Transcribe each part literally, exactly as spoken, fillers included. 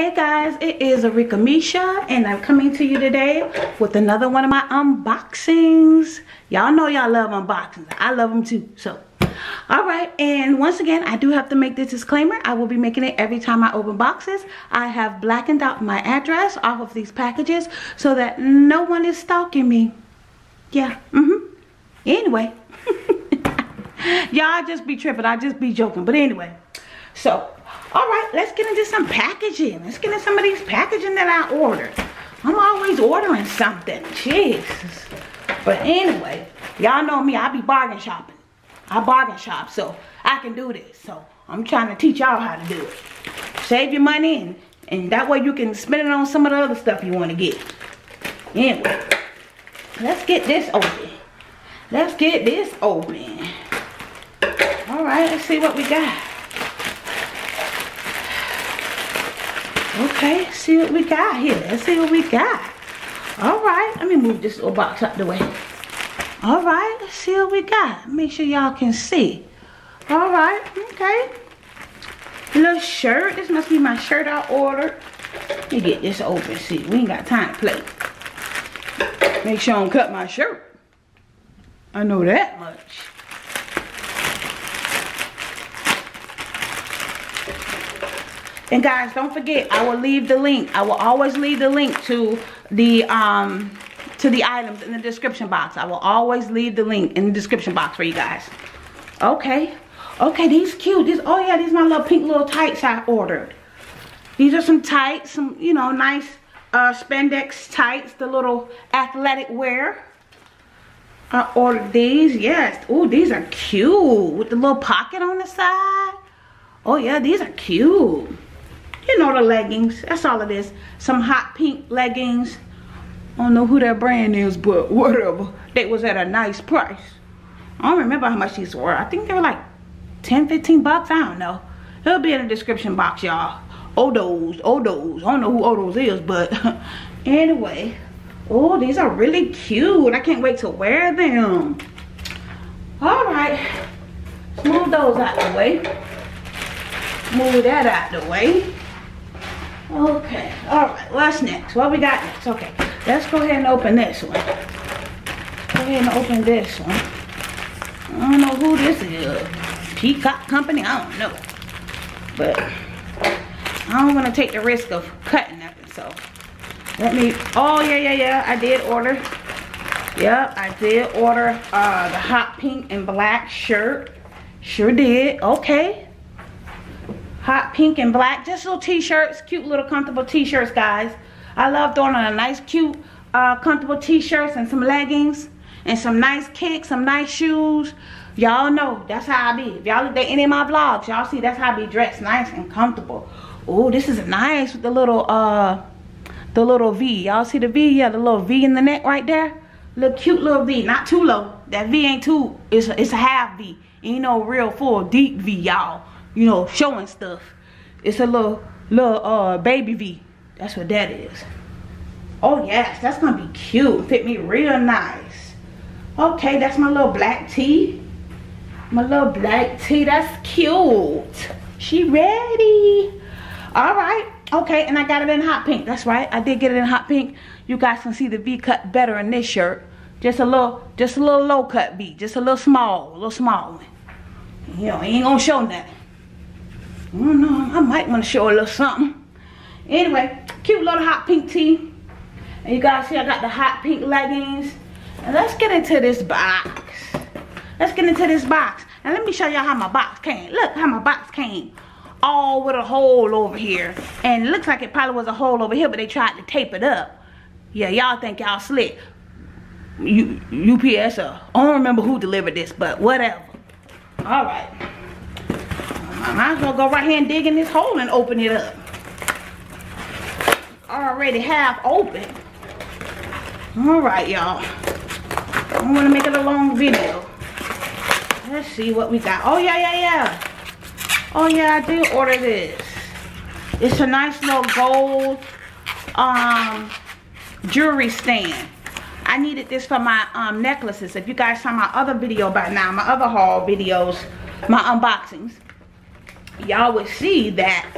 Hey guys, it is Arickamisha and I'm coming to you today with another one of my unboxings. Y'all know y'all love unboxings. I love them too. So, all right. And once again, I do have to make this disclaimer. I will be making it every time I open boxes. I have blackened out my address off of these packages so that no one is stalking me. Yeah. Mm-hmm. Anyway. Y'all just be tripping. I just be joking. But anyway. So. Alright, let's get into some packaging. Let's get into some of these packaging that I ordered. I'm always ordering something. Jesus. But anyway, y'all know me. I be bargain shopping. I bargain shop, so I can do this. So I'm trying to teach y'all how to do it. Save your money, and, and that way you can spend it on some of the other stuff you want to get. Anyway, let's get this open. Let's get this open. Alright, let's see what we got. Okay, see what we got here. Let's see what we got. All right, let me move this little box out the way. All right, let's see what we got. Make sure y'all can see. All right, okay. Little shirt. This must be my shirt I ordered. Let me get this open. See, we ain't got time to play. Make sure I don't cut my shirt. I know that much. And guys, don't forget, I will leave the link. I will always leave the link to the um to the items in the description box. I will always leave the link in the description box for you guys. Okay. Okay, these cute. These oh yeah, these are my little pink little tights I ordered. These are some tights, some you know, nice uh spandex tights, the little athletic wear. I ordered these, yes. Ooh, these are cute with the little pocket on the side. Oh yeah, these are cute. You know the leggings. That's all it is. Some hot pink leggings. I don't know who that brand is, but whatever. They was at a nice price. I don't remember how much these were. I think they were like ten, fifteen bucks. I don't know. It'll be in the description box, y'all. Odo's, Odo's. I don't know who Odo's is, but anyway. Oh, these are really cute. I can't wait to wear them. Alright. Let's move those out the way. Move that out the way. Okay, all right, what's next? What we got next? Okay, let's go ahead and open this one. Go ahead and open this one. I don't know who this is. Peacock Company? I don't know. But I don't want to take the risk of cutting nothing, so let me, oh yeah, yeah, yeah, I did order. Yep, I did order uh, the hot pink and black shirt. Sure did, okay. Hot pink and black, just little t-shirts, cute little comfortable t-shirts, guys. I love throwing on a nice cute uh, comfortable t-shirts and some leggings and some nice kicks, some nice shoes. Y'all know that's how I be. If y'all look at any of my vlogs, y'all see that's how I be dressed, nice and comfortable. Oh, this is nice with the little uh the little V. Y'all see the V? Yeah, the little V in the neck right there. Little cute little V, not too low. That V ain't too, it's a, it's a half V. Ain't no real full deep V, y'all. You know, showing stuff. It's a little, little uh, baby V. That's what that is. Oh yes, that's gonna be cute. Fit me real nice. Okay, that's my little black tee. My little black tee. That's cute. She ready. All right. Okay, and I got it in hot pink. That's right. I did get it in hot pink. You guys can see the V cut better in this shirt. Just a little, just a little low cut V. Just a little small, a little small one. You know, ain't gonna show nothing. I don't know, I might want to show a little something. Anyway, cute little hot pink tee. And you guys see I got the hot pink leggings. And let's get into this box. Let's get into this box. And let me show y'all how my box came. Look how my box came. All with a hole over here. And it looks like it probably was a hole over here, but they tried to tape it up. Yeah, y'all think y'all slick. U UPS, I don't remember who delivered this, but whatever. All right. I might as well go right here and dig in this hole and open it up. Already half open. Alright, y'all. I don't want to make it a long video. Let's see what we got. Oh, yeah, yeah, yeah. Oh, yeah, I did order this. It's a nice little gold um, jewelry stand. I needed this for my um, necklaces. If you guys saw my other video by now, my other haul videos, my unboxings, y'all would see that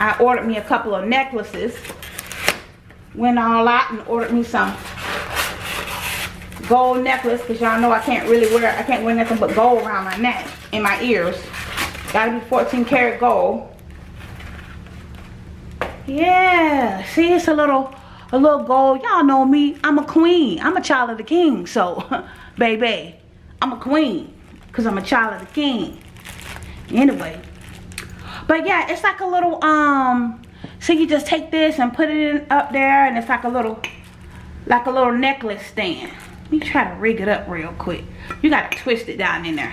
I ordered me a couple of necklaces. Went all out and ordered me some gold necklace, because y'all know I can't really wear, I can't wear nothing but gold around my neck and my ears. Gotta be fourteen karat gold. Yeah, see, it's a little, a little gold. Y'all know me, I'm a queen. I'm a child of the king, so, baby, I'm a queen, because I'm a child of the king. Anyway, but yeah, it's like a little, um, so you just take this and put it in up there, and it's like a little, like a little necklace stand. Let me try to rig it up real quick. You gotta twist it down in there.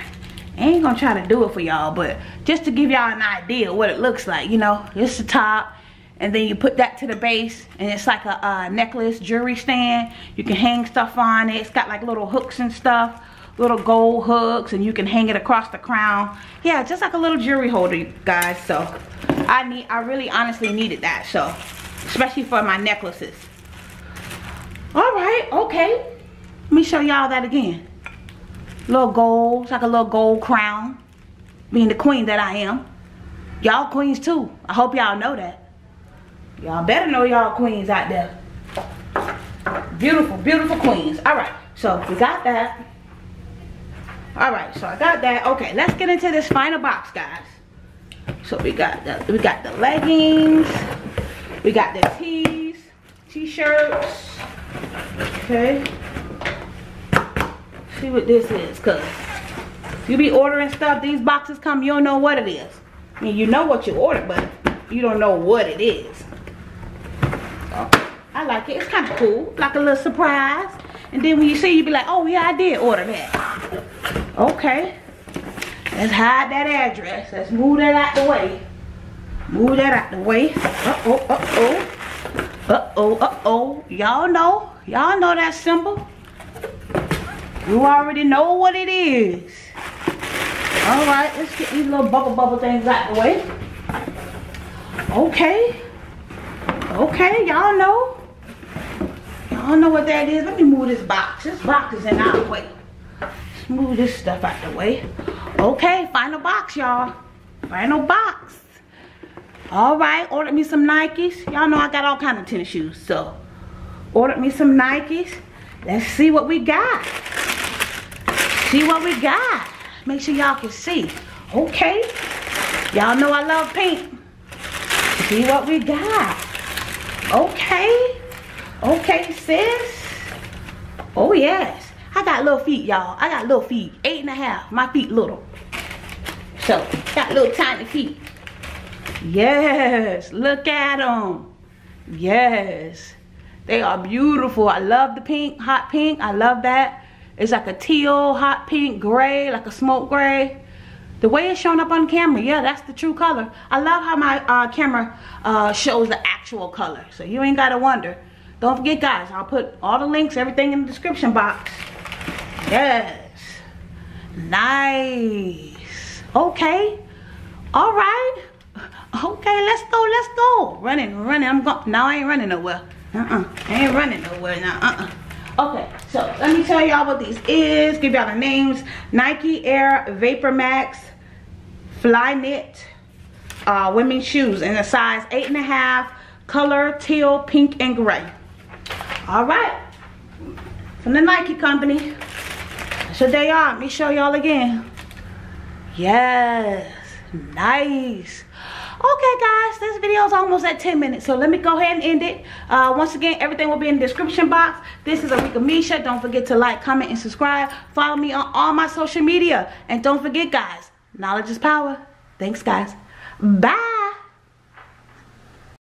I ain't gonna try to do it for y'all, but just to give y'all an idea what it looks like, you know. It's the top, and then you put that to the base, and it's like a, a necklace jewelry stand. You can hang stuff on it. It's got like little hooks and stuff, little gold hooks, and you can hang it across the crown. Yeah, just like a little jewelry holder, guys. So I need, I really honestly needed that, so especially for my necklaces. All right, okay. Let me show y'all that again. Little gold, it's like a little gold crown, being the queen that I am. Y'all queens too. I hope y'all know that. Y'all better know y'all queens out there. Beautiful, beautiful queens. All right, so we got that. All right, so I got that. Okay, let's get into this final box, guys. So we got the, we got the leggings, we got the tees, t-shirts. Okay. See what this is, cuz you be ordering stuff, these boxes come, you don't know what it is. I mean, you know what you ordered, but you don't know what it is. So, I like it. It's kind of cool, like a little surprise. And then when you see, you be like, oh yeah, I did order that. Okay, let's hide that address. Let's move that out the way. Move that out the way. Uh-oh, uh-oh. Uh-oh, uh-oh. Y'all know. Y'all know that symbol. You already know what it is. All right, let's get these little bubble bubble things out the way. Okay. Okay, y'all know. Y'all know what that is. Let me move this box. This box is in our way. Let's move this stuff out the way. Okay, final box, y'all. Final box. All right, ordered me some Nikes. Y'all know I got all kinds of tennis shoes, so ordered me some Nikes. Let's see what we got. See what we got. Make sure y'all can see. Okay. Y'all know I love pink. See what we got. Okay. Okay, sis. Oh, yes. I got little feet, y'all. I got little feet. Eight and a half. My feet little. So, got little tiny feet. Yes. Look at them. Yes. They are beautiful. I love the pink. Hot pink. I love that. It's like a teal, hot pink, gray, like a smoke gray. The way it's shown up on camera, yeah, that's the true color. I love how my uh, camera uh, shows the actual color, so you ain't gotta wonder. Don't forget, guys, I'll put all the links, everything in the description box. Yes. Nice. Okay. All right. Okay, let's go, let's go. Running, running, I'm going, no, I ain't running nowhere. Uh-uh, I ain't running nowhere, now, uh-uh. Okay, so let me tell y'all what these is. Give y'all the names. Nike Air Vapor Max Fly Knit uh, women's shoes in a size eight and a half, color teal, pink, and gray. All right, from the Nike company. So they are. Let me show y'all again. Yes, nice. Okay, guys, this video is almost at ten minutes, so let me go ahead and end it. Uh, once again, everything will be in the description box. This is Arickamisha. Don't forget to like, comment, and subscribe. Follow me on all my social media. And don't forget, guys, knowledge is power. Thanks, guys. Bye.